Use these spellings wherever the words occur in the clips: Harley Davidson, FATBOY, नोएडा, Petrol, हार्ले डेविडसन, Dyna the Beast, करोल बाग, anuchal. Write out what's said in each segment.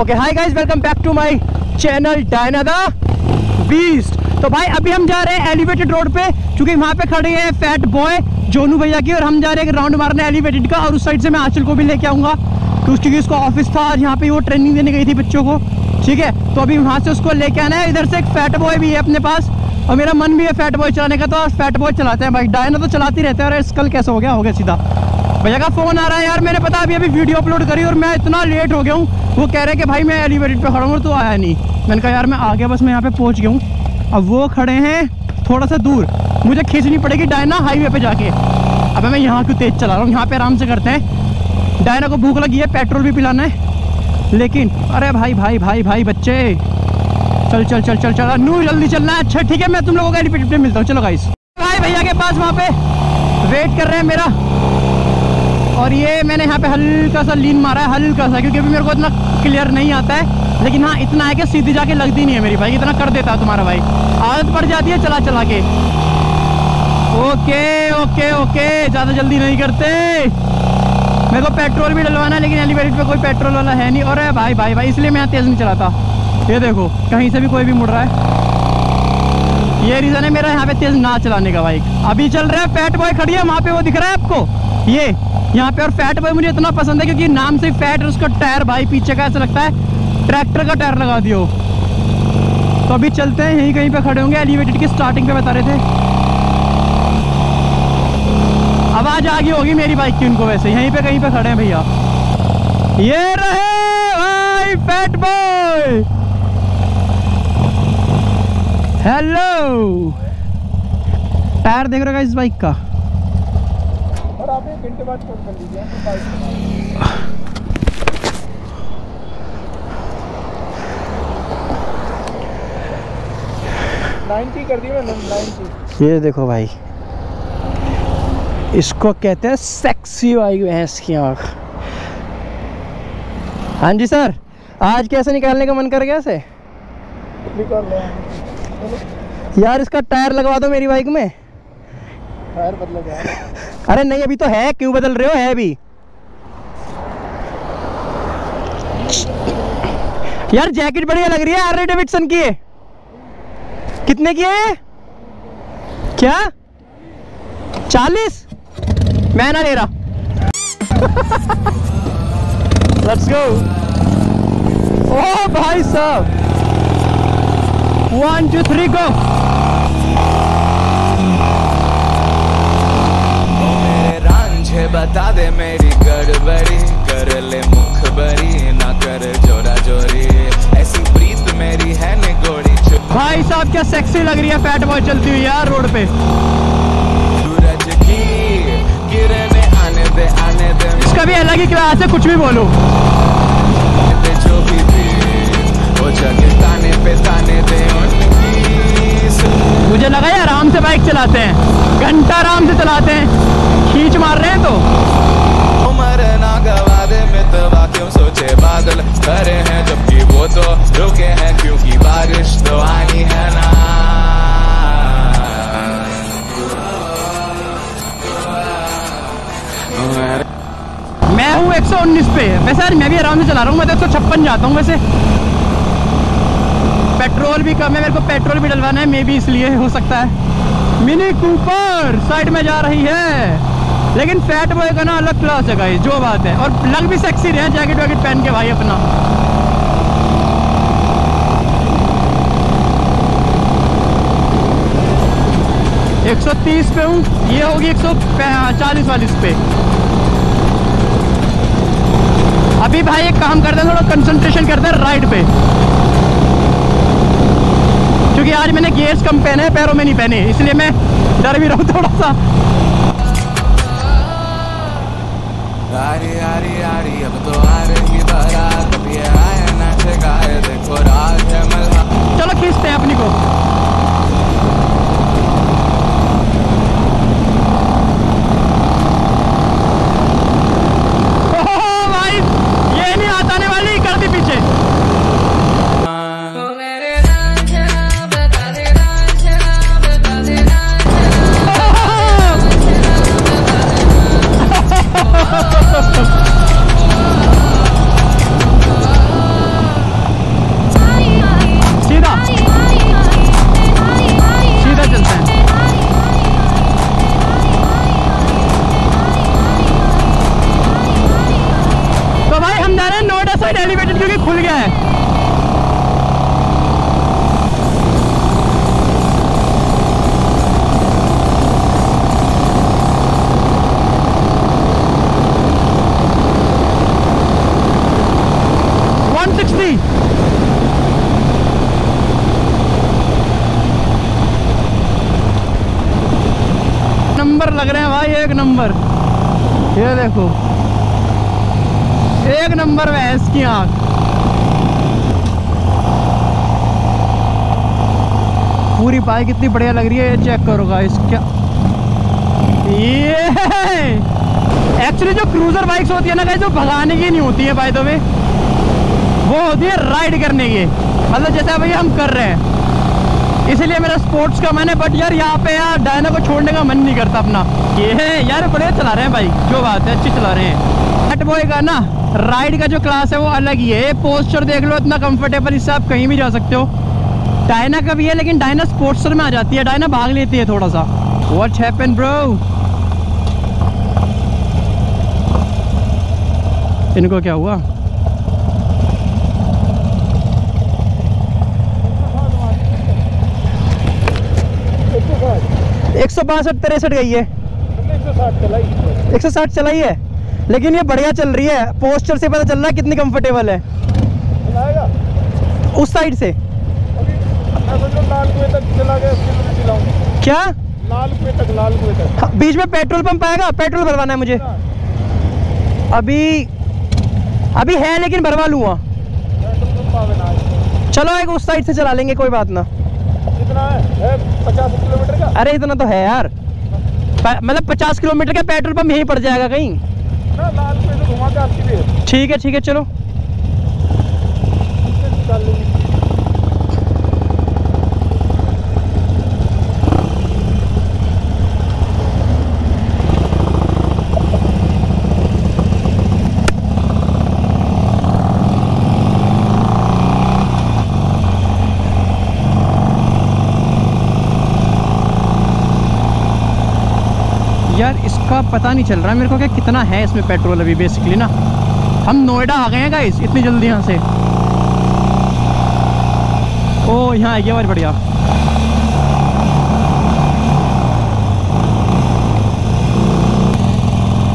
Okay hi guys, welcome back to my channel Diana the beast. तो भाई अभी हम जा रहे हैं एलिवेटेड रोड पे, क्योंकि वहाँ पे खड़े हैं फैट बॉय जोनू भैया की, और हम जा रहे हैं राउंड मारने एलिवेटेड का। और उस साइड से मैं आंचल को भी लेके आऊँगा, तो क्योंकि उसका ऑफिस था और यहाँ पे वो ट्रेनिंग देने गई थी बच्चों को, ठीक है। तो अभी वहाँ से उसको लेके आना है। इधर से एक फैट बॉय भी है अपने पास, और मेरा मन भी है फैट बॉय चलाने का, तो फैट बॉय चलाते हैं भाई। डायना तो चलाती रहते हैं, और स्कल कैसे हो गया सीधा। भैया का फ़ोन आ रहा है यार, मैंने पता अभी अभी वीडियो अपलोड करी और मैं इतना लेट हो गया हूँ। वो कह रहे हैं कि भाई मैं एलिवेटेड पे खड़ा हूँ, तो आया नहीं। मैंने कहा यार मैं आ गया, बस मैं यहाँ पे पहुँच गया हूँ। अब वो खड़े हैं थोड़ा सा दूर, मुझे खींचनी पड़ेगी डायना हाईवे पर जाके। अब मैं यहाँ क्यों तेज़ चला रहा हूँ, यहाँ पर आराम से करते हैं। डायना को भूख लगी है, पेट्रोल भी पिलाना है, लेकिन अरे भाई भाई भाई भाई बच्चे, चल चल चल चल चल नू, जल्दी चलना है। अच्छा ठीक है, मैं तुम लोगों का एलिवेटेड पे मिलता हूँ। चलो गाइस, भाई भैया के पास वहाँ पे वेट कर रहे हैं मेरा, और ये मैंने यहाँ पे हल्का सा लीन मारा है, हल्का सा, क्योंकि अभी मेरे को इतना क्लियर नहीं आता है। लेकिन हाँ इतना है कि सीधी जाके लगती नहीं है मेरी भाई, इतना कर देता है तुम्हारा भाई, आदत पड़ जाती है चला चला के। ओके ओके ओके, ज़्यादा जल्दी नहीं करते। मेरे को पेट्रोल भी डलवाना है, लेकिन एलिवेटेड पर कोई पेट्रोल वाला है नहीं। और भाई भाई भाई, भाई इसलिए मैं यहाँ तेज़ नहीं चलाता। ये देखो कहीं से भी कोई भी मुड़ रहा है, ये रीज़न है मेरा यहाँ पे तेज़ ना चलाने का। बाइक अभी चल रहा है, फैट बॉय खड़ी है वहाँ पे, वो दिख रहा है आपको ये यहाँ पे। और फैट बॉय मुझे इतना पसंद है क्योंकि नाम से फैट, और उसका टायर भाई पीछे का ऐसा लगता है ट्रैक्टर का टायर लगा दियो। तो अभी चलते हैं, यहीं कहीं पर खड़े होंगे। एलिवेटेड की स्टार्टिंग पे बता रहे थे, आवाज़ आ गई होगी मेरी बाइक की उनको। वैसे यहीं पर कहीं पर खड़े हैं भैया, ये रहे भाई फैट बॉय। हेलो, टायर देख रहे हो इस बाइक का। और आप एक घंटे बाद फोन कर लीजिए बाइक 90 कर दी मैंने, 90। ये देखो भाई, इसको कहते हैं सेक्सी बाइक भैंस की आँख। हाँ जी सर, आज कैसे निकालने का मन कर गया से? यार इसका टायर लगवा दो मेरी बाइक में। टायर बदला गया? अरे नहीं अभी तो है, क्यों बदल रहे हो? है अभी यार। जैकेट बढ़िया लग रही है, हार्ले डेविडसन की है। कितने की है क्या? 40? मैं ना ले रहा। Let's go. ओ भाई साहब, 1 2 3 गो। रांझे बता दे मेरी गड़बड़ी, कर ले मुखबरी ना कर जोरा जोरी, ऐसी प्रीत मेरी है ने गोड़ी। भाई साहब क्या सेक्सी लग रही है फैट बॉय चलती हुई यार रोड पे। सूरज की किरने आने दे आने दे। इसका भी अलग ही क्लास है, कुछ भी बोलो। जो भी थी वो जगह ताने पे ताने दे। मुझे लगा ये आराम से बाइक चलाते हैं, घंटा आराम से चलाते हैं, खींच मार रहे हैं। तो उम्र ना गवा दे मैं तवा, क्यों सोचे बादल भरे हैं जबकि वो तो रुके हैं, क्योंकि बारिश तो आनी है ना। मैं हूँ 119 पे। वैसे यार मैं भी आराम से चला रहा हूँ, मैं तो 156 जाता हूँ। वैसे पेट्रोल भी कम है, मेरे को पेट्रोल भी डलवाना है, मे बी इसलिए हो सकता है। मिनी कूपर साइड में जा रही है, लेकिन फैट बॉय का ना अलग क्लास है गाइस, जो बात है। और लग भी सेक्सी रहे, जैकेट वैकेट पहन के भाई अपना। एक 130 पे हूँ, ये होगी 140 वाली पे। अभी भाई एक काम करते हैं, थोड़ा कंसंट्रेशन करते हैं राइड पे, क्योंकि आज मैंने गियर्स कम पहने हैं, पैरों में नहीं पहने, इसलिए मैं डर भी रहा हूँ थोड़ा सा। चलो खींचते हैं अपनी को। भाई ये नहीं आताने वाली कर दी पीछे। साइड एलिवेटेड क्योंकि खुल गया है। नंबर लग रहे हैं भाई, एक नंबर। ये देखो एक नंबर में है इसकी आंख। पूरी बाइक कितनी बढ़िया लग रही है, ये चेक करो गाइस। क्या ये एक्चुअली जो क्रूजर बाइक्स होती है ना गाइस, वो भगाने की नहीं होती है बाय द वे, वो होती है राइड करने की। मतलब जैसा भैया हम कर रहे हैं, इसीलिए मेरा स्पोर्ट्स का मन है। बट यार यहाँ पे यार डायना को छोड़ने का मन नहीं करता अपना। ये है यार बढ़िया चला रहे हैं भाई, जो बात है अच्छी चला रहे हैं। बट बॉय का ना राइड का जो क्लास है वो अलग ही है। पोस्चर देख लो, इतना कंफर्टेबल, इससे आप कहीं भी जा सकते हो। डायना का भी है, लेकिन डायना स्पोर्ट्सर में आ जाती है, डायना भाग लेती है थोड़ा सा। What's happen bro? इनको क्या हुआ? एक 162-63 गई है, 160 चलाई है, लेकिन ये बढ़िया चल रही है। पोस्चर से पता चल रहा है कितनी कंफर्टेबल है। उस साइड से क्या लाल कुएं तक बीच में पेट्रोल पंप आएगा, पेट्रोल भरवाना है मुझे। अभी है लेकिन भरवा लूँगा। चलो एक उस साइड से चला लेंगे, कोई बात ना। है 50 किलोमीटर का? अरे इतना तो है यार, मतलब 50 किलोमीटर का पेट्रोल पंप यहीं पड़ जाएगा कहीं ना। लाल पे तो घुमा के आपके लिए। ठीक है चलो यार, इसका पता नहीं चल रहा मेरे को क्या कितना है इसमें पेट्रोल। अभी बेसिकली ना हम नोएडा आ गए हैं गाइस इतनी जल्दी यहाँ से। ओ यहाँ आएगी आवाज़, बढ़िया।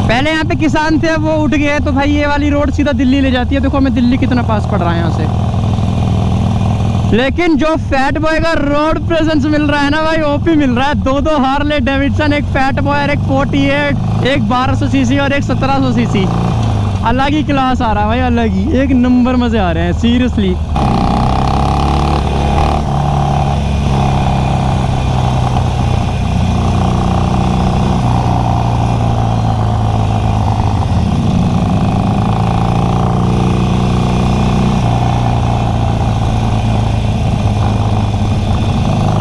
पहले यहाँ पे किसान थे, वो उठ गए, तो भाई ये वाली रोड सीधा दिल्ली ले जाती है। देखो हमें दिल्ली कितना पास पड़ रहा है यहाँ से। लेकिन जो फैट बॉय का रोड प्रेजेंस मिल रहा है ना भाई, ओपी मिल रहा है। दो हार्ले डेविडसन, एक फैट बॉय, एक 48, एक 1200 सीसी और एक 1700 सीसी। अलग ही क्लास आ रहा है भाई, अलग ही एक नंबर। मजे आ रहे हैं सीरियसली।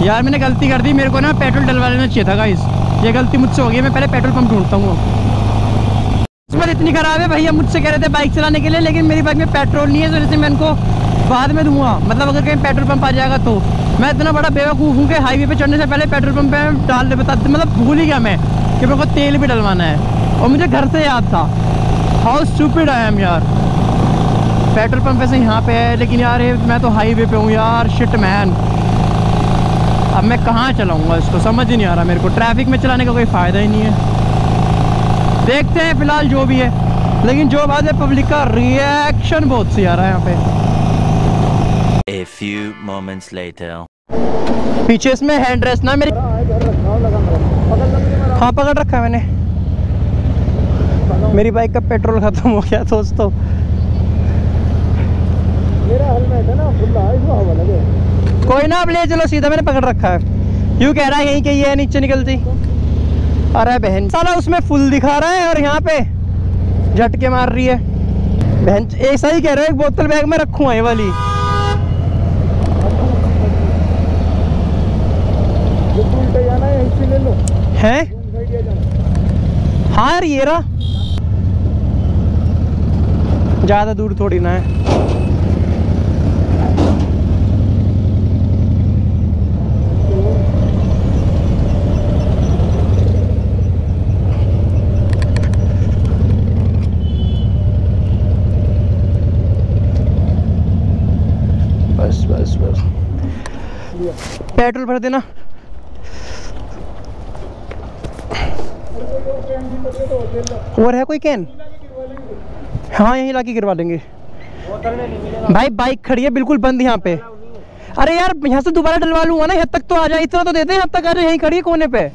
यार मैंने गलती कर दी, मेरे को ना पेट्रोल डलवा लेना चाहिए था गाइस। ये गलती मुझसे हो गई, मैं पहले पेट्रोल पंप ढूंढता हूँ। किस्मत इतनी ख़राब है भैया, मुझसे कह रहे थे बाइक चलाने के लिए, लेकिन मेरी बाइक में पेट्रोल नहीं है, तो जैसे मैं इनको बाद में दूँगा। मतलब अगर कहीं पेट्रोल पंप आ जाएगा तो मैं इतना बड़ा बेवकूफ़ हूँ कि हाईवे पर चढ़ने से पहले पेट्रोल पंप पर डाल बता, मतलब भूल ही गया मैं कि मेरे को तेल भी डलवाना है, और मुझे घर से याद था। हाउ स्टूपिड आई एम यार। पेट्रोल पंप वैसे यहाँ पे है, लेकिन यार मैं तो हाईवे पर हूँ यार। शिट मैन, अब मैं कहाँ चलाऊँगा इसको, समझ ही नहीं आ रहा मेरे को। ट्रैफिक में चलाने का कोई फ़ायदा ही नहीं है। देखते हैं फिलहाल जो भी है, लेकिन जो बात है पब्लिक का रिएक्शन बहुत सी आ रहा है यहाँ पे। A few moments later. पीछे इसमें हैंड रेस्ट ना मेरी, हाँ पकड़ रखा है मैंने। मेरी बाइक का पेट्रोल खत्म हो गया दोस्तों। कोई ना, आप ले चलो सीधा, मैंने पकड़ रखा है। यूँ कह रहा है यहीं कहीं है, नीचे निकलती। अरे बहन साला, उसमें फुल दिखा रहा है और यहाँ पे झटके मार रही है बहन। ऐसा ही कह रहा है, एक बोतल बैग में रखूँ ये वाली। है हाँ यार, ये रहा, ज़्यादा दूर थोड़ी ना है। पेट्रोल भर देना। और है कोई कैन? हाँ यहीं लाके गिरवा देंगे भाई। बाइक खड़ी है बिल्कुल बंद यहाँ पे। अरे यार यहाँ से दोबारा डलवा लूंगा ना, यहाँ तक तो आ जाए, इतना तो देते हैं, यहाँ तक आ जाए। यहीं खड़ी है कोने पे,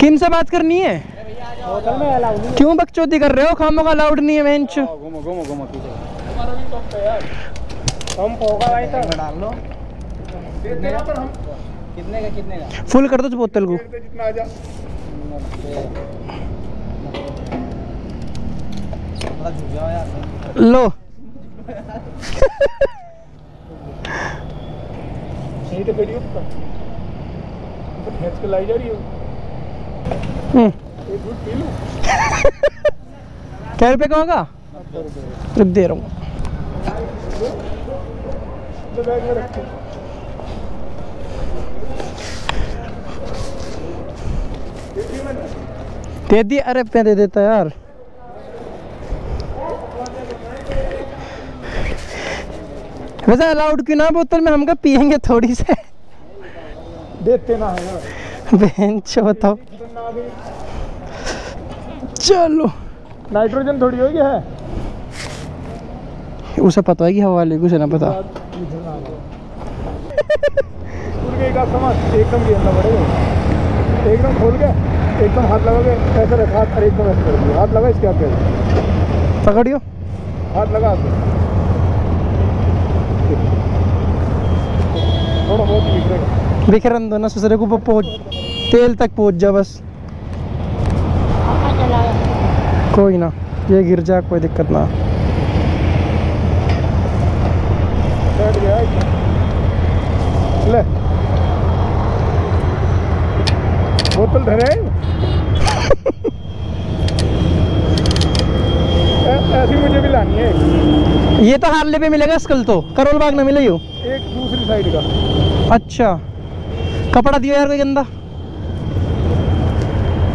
किन से बात करनी है? क्यों बकचोदी कर रहे हो? खामों का अलाउड नहीं है। वेंच फुल कर दो बोतल को। लो तो बैठी के लाई जा रही हो। क्या रुपये का होगा? दे रहा हूँ। दे दिया? अरे मैं दे देता यार। वैसे अलाउड क्यों ना? बोतल में हम क्या पियेंगे? थोड़ी से देते ना है बहन चो। बताओ चलो नाइट्रोजन थोड़ी होगी है। उसे पता है कि हवा वाले को, उसे ना पता। एकदम खोल के एकदम हाथ लगाओगे, ऐसे रखा, अरे एकदम ऐसे कर दिया, हाथ लगा इसके आगे पकड़ियो, हाथ लगा थोड़ा बहुत बिखरेगा। बिखरन दो ना ससुरे को, पहुँच तेल तक पहुँच जा बस। कोई ना ये गिर जा, कोई दिक्कत ना। ले बोतल धरे ऐसी मुझे भी लानी है। ये तो हार्ले पे मिलेगा स्कल, तो करोल बाग ना मिले यू, एक दूसरी साइड का। अच्छा कपड़ा दिया यार कोई गंदा।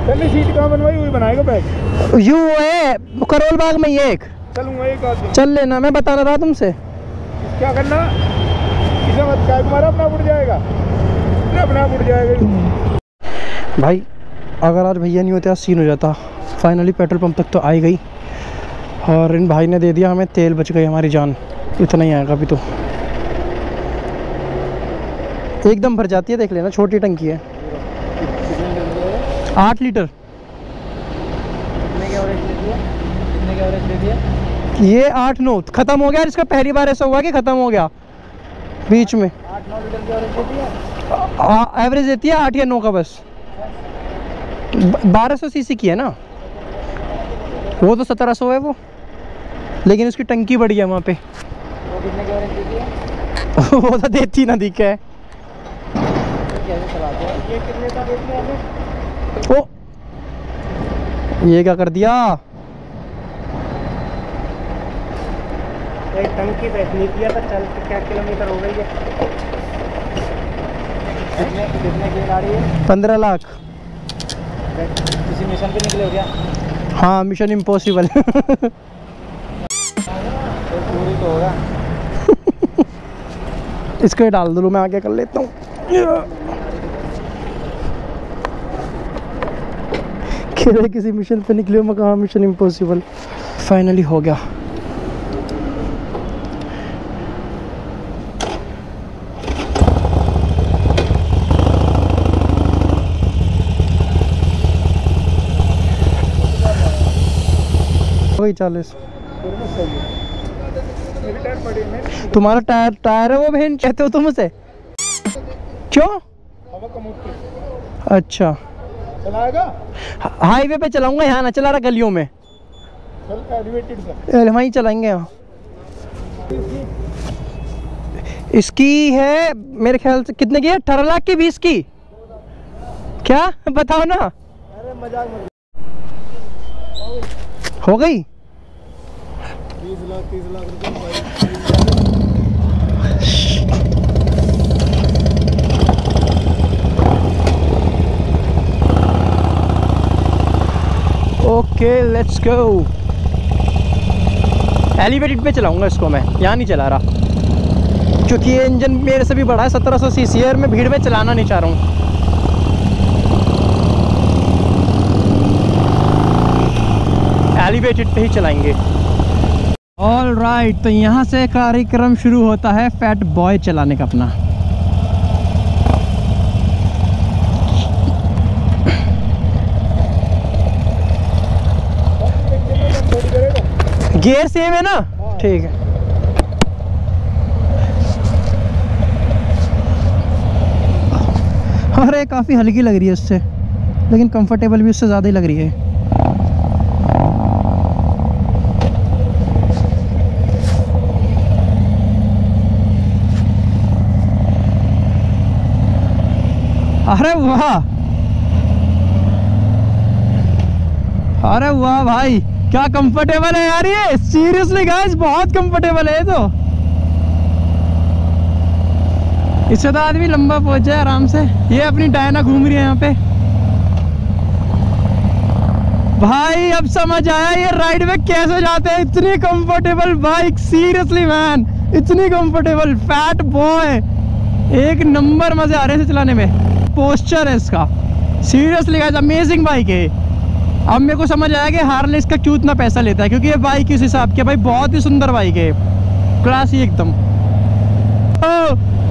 पहले सीट कहाँ बनवाई? हुई बनाएगा बैग यू है करोल बाग में। ये एक चलूंगा, एक आदमी चल लेना। मैं बता रहा था तुमसे क्या करना, इसे मत काट मारा, अपना उड़ जाएगा, अपना उड़ जाएगा। भाई अगर आज भैया नहीं होते आज सीन हो जाता। फाइनली पेट्रोल पंप तक तो आई गई और इन भाई ने दे दिया हमें तेल, बच गई हमारी जान। इतना ही आएगा अभी तो, एकदम भर जाती है देख लेना, छोटी टंकी है 8 लीटर। ये 8-9 ख़त्म हो गया। इसका पहली बार ऐसा हुआ कि ख़त्म हो गया बीच में। 8-9 लीटर एवरेज देती है 8 या 9 का बस। 1200 सीसी की है ना, वो तो 1700 है वो, लेकिन उसकी टंकी बढ़ी है वहाँ पे। वो कितने की एवरेज देती है? वो तो देती ना दिखा है। ये कितने का देती है? ओ ये क्या कर दिया? एक टंकी बैठनी थी तो चल क्या किलोमीटर हो गई है? कितने की गाड़ी है? 15 लाख। किसी मिशन पे निकले हो क्या? हाँ मिशन इम्पॉसिबल। पूरी तो होगा। इसको डाल दो, मैं आगे कर लेता हूँ। कह रहे किसी मिशन पे निकले हो, मैं कहा मिशन इम्पॉसिबल। फाइनली हो गया। वही 40। तुम्हारा टायर है वो बहन, कहते हो तुम उसे क्यों? अच्छा चलाएगा? हाईवे पे चलाऊंगा, यहाँ ना चला रहा गलियों में। वहीं चलाएंगे यहाँ। इसकी है मेरे ख्याल से कितने की है? 18 लाख की 20 की क्या? बताओ ना। अरे मजाक मत। हो गई 30 लाख रुपये। Okay let's go. एलिवेटेड पे चलाऊंगा इसको मैं, यहाँ नहीं चला रहा। चूँकि ये इंजन मेरे से भी बड़ा है 1700 सीसी है और मैं भीड़ में चलाना नहीं चाह रहा हूँ। एलिवेटेड पे ही चलाएंगे। ऑल राइट, तो यहाँ से कार्यक्रम शुरू होता है फैट बॉय चलाने का अपना। गियर सेम है ना? ठीक है। अरे काफ़ी हल्की लग रही है उससे, लेकिन कंफर्टेबल भी उससे ज़्यादा ही लग रही है। अरे वाह, अरे वाह भाई, क्या कंफर्टेबल है यार ये। सीरियसली गाइस, बहुत कंफर्टेबल है ये तो। इससे तो आदमी लंबा पहुंच जाए आराम से। ये अपनी डायना घूम रही है यहाँ पे भाई। अब समझ आया ये राइड में कैसे जाते हैं। इतनी कंफर्टेबल बाइक, सीरियसली मैन, इतनी कंफर्टेबल। फैट बॉय एक नंबर, मजे आ रहे थे चलाने में। पोस्चर है इसका, सीरियसली गाइस अमेजिंग बाइक है। अब मेरे को समझ आया कि हार्ले इसका क्यों इतना पैसा लेता है, क्योंकि ये बाइक इस हिसाब की भाई। बहुत ही सुंदर बाइक है, क्लासी एकदम। तो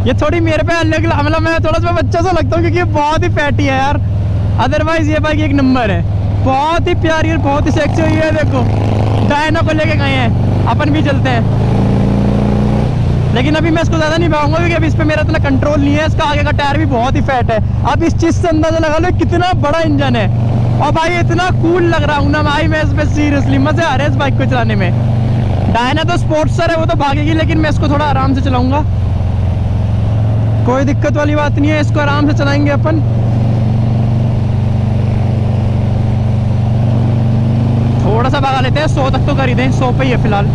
ये थोड़ी मेरे पे अलग, मतलब मैं थोड़ा सा बच्चा सा लगता हूँ क्योंकि ये बहुत ही फैटी है यार। अदरवाइज ये बाइक एक नंबर है, बहुत ही प्यारी और बहुत ही सेक्सी हुई है। देखो डायना को लेके गए हैं, अपन भी चलते हैं। लेकिन अभी मैं इसको ज़्यादा नहीं भागूंगा क्योंकि अभी इस पर मेरा इतना कंट्रोल नहीं है। इसका आगे का टायर भी बहुत ही फैट है। अब इस चीज़ से अंदाज़ा लगा लो कितना बड़ा इंजन है। और भाई इतना कूल लग रहा हूँ ना भाई मैं इस पर, सीरियसली मज़े आ रहे हैं इस बाइक को चलाने में। डायना तो स्पोर्ट्सर है, वो तो भागेगी, लेकिन मैं इसको थोड़ा आराम से चलाऊँगा, कोई दिक्कत वाली बात नहीं है। इसको आराम से चलाएँगे अपन। थोड़ा सा भगा लेते हैं, 100 तक तो कर ही दें। 100 पे ही है फिलहाल।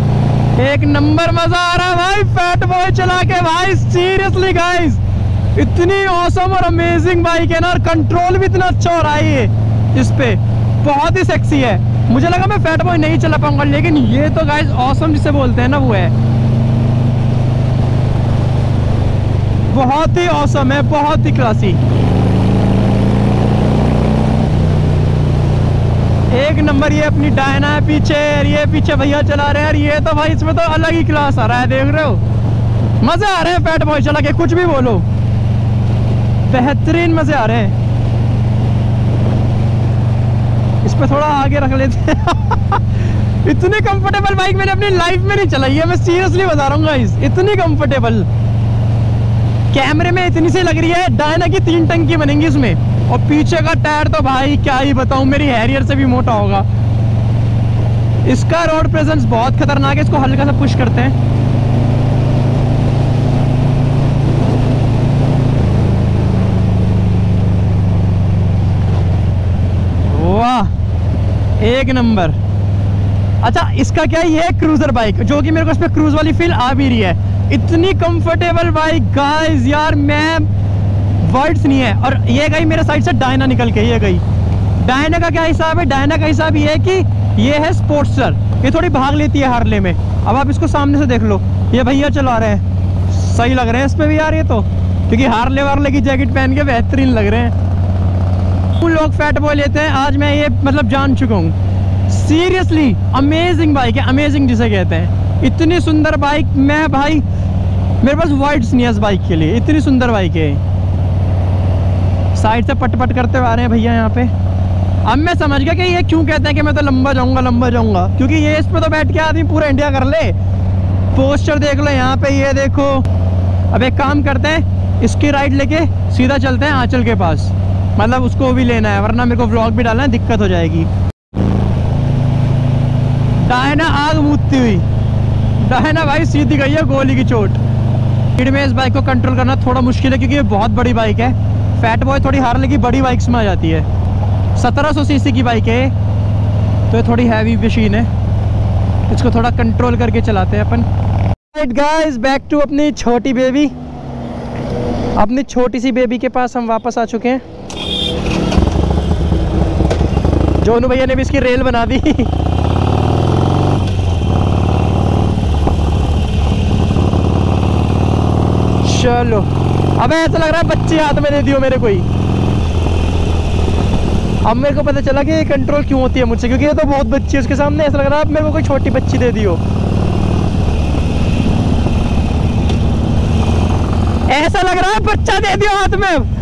एक नंबर मजा आ रहा है भाई फैट बॉय चला के भाई। सीरियसली गाइस इतनी ऑसम और अमेजिंग बाइक है ना, और कंट्रोल भी इतना अच्छा हो रहा है ये इस पे, बहुत ही सेक्सी है। मुझे लगा मैं फैट बॉय नहीं चला पाऊंगा, लेकिन ये तो गाइस ऑसम जिसे बोलते हैं ना, वो है। बहुत ही ऑसम है, बहुत ही क्लासी, एक नंबर। ये अपनी डायना है पीछे, ये पीछे भैया चला रहे हैं। और ये तो भाई इसमें तो अलग ही क्लास आ रहा है, देख रहे हो। मजे आ रहे हैं फैट बॉय चला के, कुछ भी बोलो, बेहतरीन मजे आ रहे हैं। इस पर थोड़ा आगे रख लेते हैं। इतनी कंफर्टेबल बाइक मैंने अपनी लाइफ में नहीं चलाई है, मैं सीरियसली बता रहा हूँ गाइस। इतनी कंफर्टेबल, कैमरे में इतनी सी लग रही है। डायना की 3 टंकी बनेंगी इसमें, और पीछे का टायर तो भाई क्या ही बताऊं, मेरी हैरियर से भी मोटा होगा। इसका रोड प्रेजेंस बहुत खतरनाक है। इसको हल्का सा पुश करते हैं। वाह, एक नंबर। अच्छा, इसका क्या है, ये क्रूजर बाइक, जो कि मेरे को इसमें क्रूज वाली फील आ भी रही है। इतनी कंफर्टेबल बाइक गाइस, यार मैं वर्ड्स नहीं है। और ये गई मेरे साइड से डायना निकल के। ये गई डायना का क्या हिसाब है, डायना का हिसाब ये है कि ये है स्पोर्ट्सर, ये थोड़ी भाग लेती है हार्ले में। अब आप इसको सामने से देख लो, ये भैया चला रहे हैं, सही लग रहे हैं इस पर भी यार ये तो, क्योंकि हार्ले वार्ले की जैकेट पहन के बेहतरीन लग रहे हैं। उन लोग फैट बॉय लेते हैं आज, मैं ये मतलब जान चुका हूँ। सीरियसली अमेजिंग बाइक है, अमेजिंग जिसे कहते हैं। इतनी सुंदर बाइक, मैं भाई मेरे पास वर्ड्स नहीं है इस बाइक के लिए, इतनी सुंदर बाइक है। साइड से पटपट करते हुए आ रहे हैं भैया यहाँ पे। अब मैं समझ गया कि ये क्यों कहते हैं कि मैं तो लंबा जाऊँगा, लंबा जाऊँगा, क्योंकि ये इस पे तो बैठ के आदमी पूरा इंडिया कर ले। पोस्टर देख लो यहाँ पे, ये देखो। अब एक काम करते हैं, इसकी राइड लेके सीधा चलते हैं आंचल के पास, मतलब उसको भी लेना है, वरना मेरे को व्लॉग भी डालना है, दिक्कत हो जाएगी। डायना आग मूतती हुई, डायना भाई सीधी गई है गोली की चोट। भीड़ में इस बाइक को कंट्रोल करना थोड़ा मुश्किल है, क्योंकि ये बहुत बड़ी बाइक है। फैट बॉय थोड़ी हार्ले की बड़ी बाइक्स में आ जाती है, 1700 सीसी की बाइक है, तो ये थोड़ी हैवी मशीन है। इसको थोड़ा कंट्रोल करके चलाते हैं अपन। राइट गाइस, बैक टू अपनी छोटी बेबी। अपनी छोटी सी बेबी के पास हम वापस आ चुके हैं। जोनू भैया ने भी इसकी रेल बना दी। लो। अब ऐसा लग रहा है बच्चे हाथ में दे दियो मेरे कोई। अब मेरे को पता चला कि ये कंट्रोल क्यों होती है मुझसे, क्योंकि ये तो बहुत बच्ची है उसके सामने ऐसा लग रहा है अब मेरे को कोई छोटी बच्ची दे दियो। ऐसा लग रहा है बच्चा दे दियो हाथ में। अब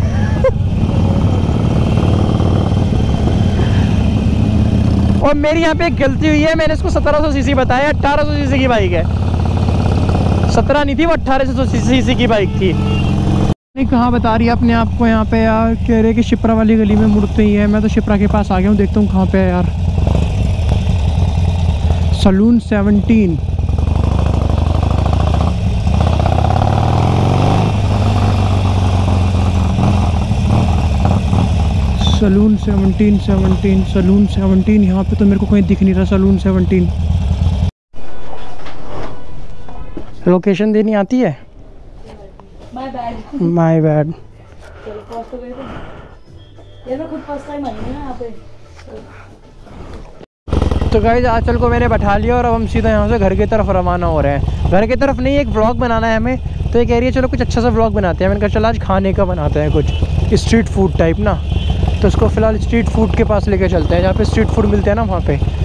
और मेरी यहाँ पे एक गलती हुई है, मैंने इसको 1700 सीसी बताया, 1800 सीसी की बाइक है, 17 नहीं थी वो 1800 सीसी की बाइक थी। नहीं कहाँ बता रही है अपने आप को यहाँ पे यार, कह रहे कि शिप्रा वाली गली में मुड़ते ही है। मैं तो शिप्रा के पास आ गया हूँ, देखता हूँ कहाँ पे है यार सलून 17। सलून 17 सलून 17 यहाँ पे तो मेरे को कहीं दिख नहीं रहा। सलून 17 लोकेशन देनी आती है। My bad. तो गाइस आंचल को मैंने बैठा लिया और अब हम सीधा यहाँ से घर की तरफ रवाना हो रहे हैं। घर की तरफ नहीं, एक व्लॉग बनाना है हमें। तो ये कह रही है चलो कुछ अच्छा सा व्लॉग बनाते हैं। मैंने कहा चलो आज खाने का बनाते हैं कुछ स्ट्रीट फूड टाइप ना। तो उसको फ़िलहाल स्ट्रीट फूड के पास लेके चलते हैं, जहाँ पे स्ट्रीट फूड मिलते हैं ना वहाँ पे।